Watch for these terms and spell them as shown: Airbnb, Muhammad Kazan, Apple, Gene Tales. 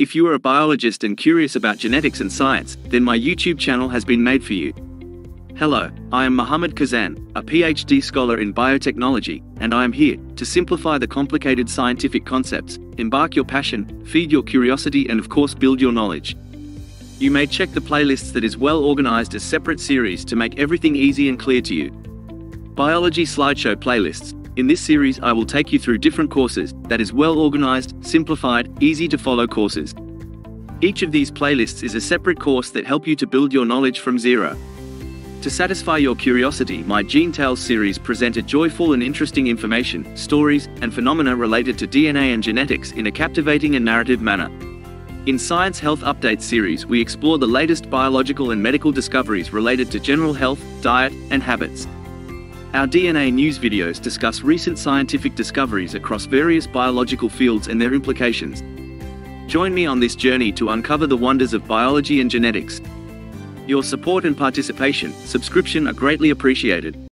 If you are a biologist and curious about genetics and science, then my YouTube channel has been made for you. Hello, I am Muhammad Kazan, a PhD scholar in biotechnology, and I am here to simplify the complicated scientific concepts, embark your passion, feed your curiosity, and of course build your knowledge. You may check the playlists that is well organized as separate series to make everything easy and clear to you. Biology slideshow playlists. In this series I will take you through different courses, that is well organized, simplified, easy to follow courses. Each of these playlists is a separate course that help you to build your knowledge from zero. To satisfy your curiosity, my Gene Tales series presented joyful and interesting information, stories, and phenomena related to DNA and genetics in a captivating and narrative manner. In Science Health Update series we explore the latest biological and medical discoveries related to general health, diet, and habits. Our DNA news videos discuss recent scientific discoveries across various biological fields and their implications. Join me on this journey to uncover the wonders of biology and genetics. Your support and participation, subscription are greatly appreciated.